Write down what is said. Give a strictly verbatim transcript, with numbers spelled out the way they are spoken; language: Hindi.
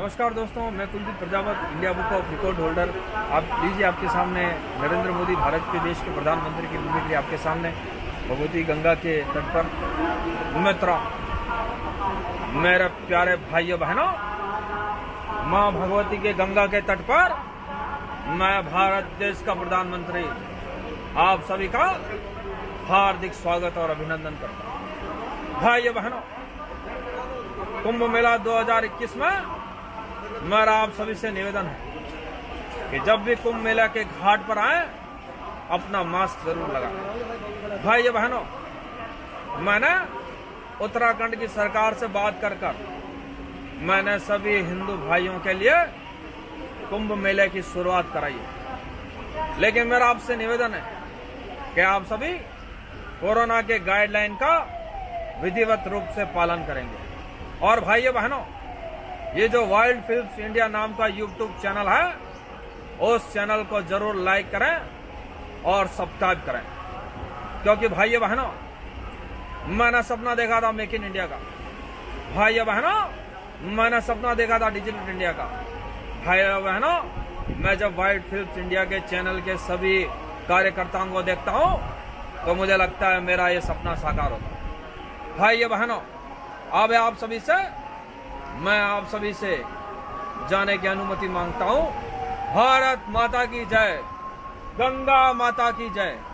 नमस्कार दोस्तों, मैं Kuldeep Prajapat, India book of record holder. आप लीजिए आपके सामने नरेंद्र मोदी, भारत के देश के प्रधानमंत्री की भूमिका आपके सामने भगवती गंगा के तट पर। मित्रों, मेरे प्यारे भाइयों बहनों, माँ भगवती के गंगा के तट पर मैं भारत देश का प्रधानमंत्री आप सभी का हार्दिक स्वागत और अभिनंदन करता हूँ। भाइयों बहनों, कुम्भ मेला दो हजार इक्कीस में मेरा आप सभी से निवेदन है कि जब भी कुंभ मेला के घाट पर आए अपना मास्क जरूर लगाएं। भाई बहनों, मैंने उत्तराखंड की सरकार से बात कर कर मैंने सभी हिंदू भाइयों के लिए कुंभ मेले की शुरुआत कराई है, लेकिन मेरा आपसे निवेदन है कि आप सभी कोरोना के गाइडलाइन का विधिवत रूप से पालन करेंगे। और भाई बहनों, ये जो वाइल्ड फिल्म्स इंडिया नाम का यूट्यूब चैनल है, उस चैनल को जरूर लाइक करें और सब्सक्राइब करें, क्योंकि भाई बहनों, मैंने सपना देखा था मेक इन इंडिया का। भाई बहनों, मैंने सपना देखा था डिजिटल इंडिया का। भाई बहनों, मैं जब वाइल्ड फिल्म्स इंडिया के चैनल के सभी कार्यकर्ताओं को देखता हूँ तो मुझे लगता है मेरा ये सपना साकार होगा। भाई बहनों, अब आप सभी से मैं आप सभी से जाने की अनुमति मांगता हूं। भारत माता की जय, गंगा माता की जय।